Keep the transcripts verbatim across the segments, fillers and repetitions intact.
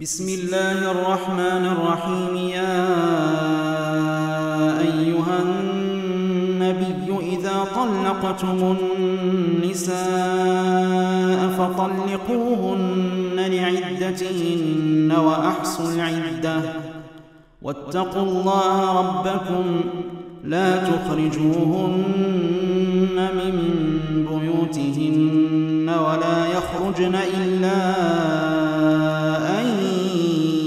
بسم الله الرحمن الرحيم. يا أيها النبي إذا طلقتم النساء فطلقوهن لعدتهن وأحصوا العدة واتقوا الله ربكم لا تخرجوهن من بيوتهن ولا يخرجن إلا أن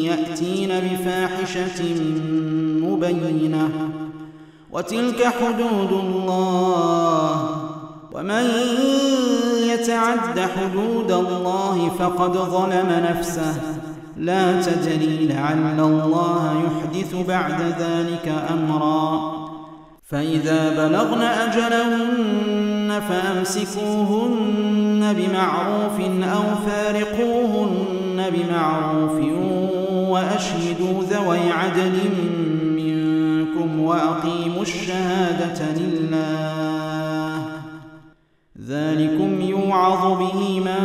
يأتين بفاحشة مبينة وتلك حدود الله ومن يتعد حدود الله فقد ظلم نفسه لا تدري لعل الله يحدث بعد ذلك أمرا. فإذا بلغن أجلهن فأمسكوهن بمعروف أو فارقوهن بمعروف وأشهدوا ذوي عدل منكم وأقيموا الشهادة لله ذلكم يوعظ به من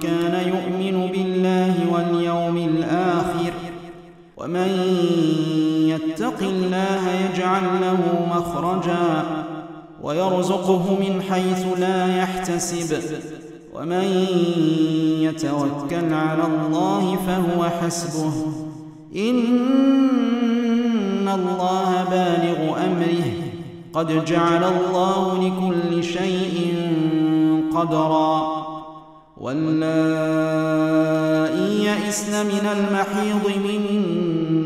كان يؤمن بالله واليوم الآخر ومن يتق الله يجعل له مخرجا ويرزقه من حيث لا يحتسب ومن يتوكل على الله فهو حسبه إن الله بالغ أمره قد جعل الله لكل شيء قدرا. واللائي يئسن من المحيض من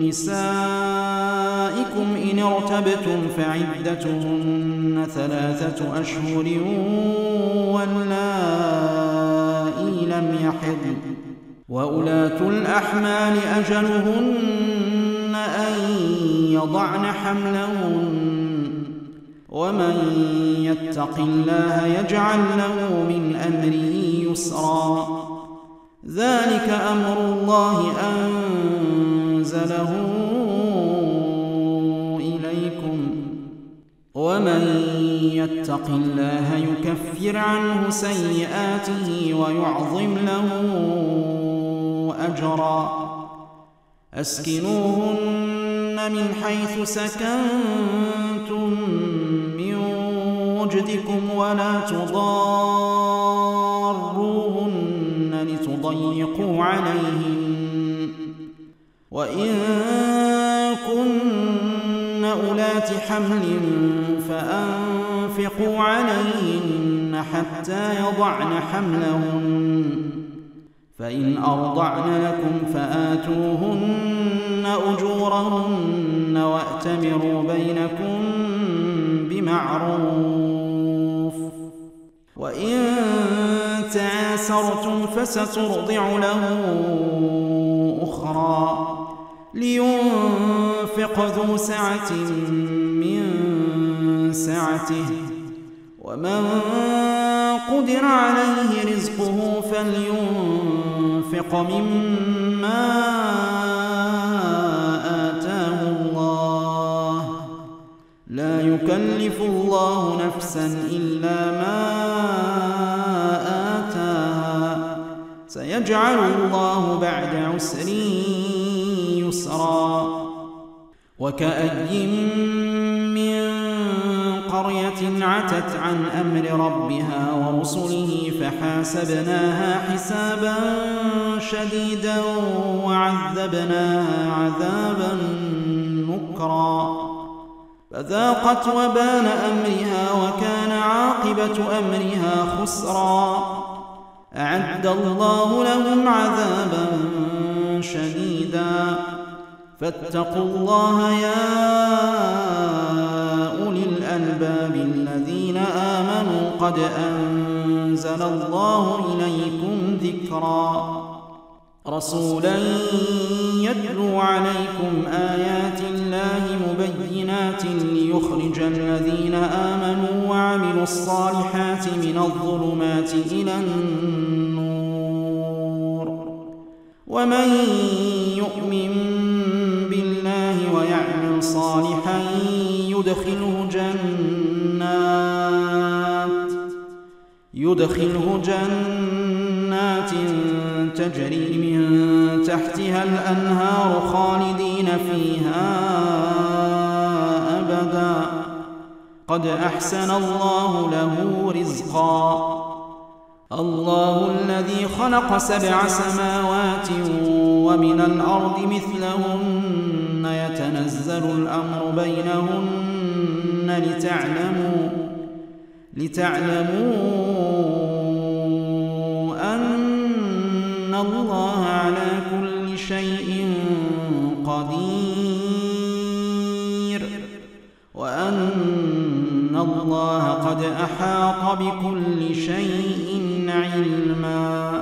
نسائكم إن ارتبتم فعدتهن ثلاثة أشهر واللائي لم يحضن وأولاة الأحمال أجلهن أن يضعن حملهن ومن يتق الله يجعل له من أمره يسرا. ذلك أمر الله أنزله إليكم ومن يتق الله يكفر عنه سيئاته ويعظم له أجرا. أسكنوهن من حيث سكنتم من وجدكم ولا تضاروهن لتضيقوا عليهن وإن كن أولات حمل فأنفقوا عليهن حتى يضعن حملهن فإن أرضعن لكم فآتوهن أجورهن وأتمروا بينكم بمعروف وإن تعاسرتم فسترضع له أخرى. لينفق ذو سعة من سعته ومن قدر عليه رزقه فلينفق مما آتاه الله لا يكلف الله نفسا إلا ما آتاها سيجعل الله بعد عسر يسرا. وكأي من قرية عتت عن أمر ربها ورسله فحاسبناها حسابا شديدا وعذبناها عذابا نكرا فذاقت وبال أمرها وكان عاقبة أمرها خسرا. أعد الله لهم عذابا شديدا فاتقوا الله يا أولي الألباب الذين آمنوا قد أنزل الله إليكم ذكرا رسولا يتلو عليكم آيات الله مبينات ليخرج الذين آمنوا وعملوا الصالحات من الظلمات إلى النور ومن يؤمن صالحا يدخله جنات يدخله جنات تجري من تحتها الأنهار خالدين فيها أبدا قد أحسن الله له رزقا. الله الذي خلق سبع سماوات ومن الأرض مثلهن يتنزل الأمر بينهن لتعلموا, لتعلموا أن الله على كل شيء قدير وأن الله قد أحاط بكل شيء علما.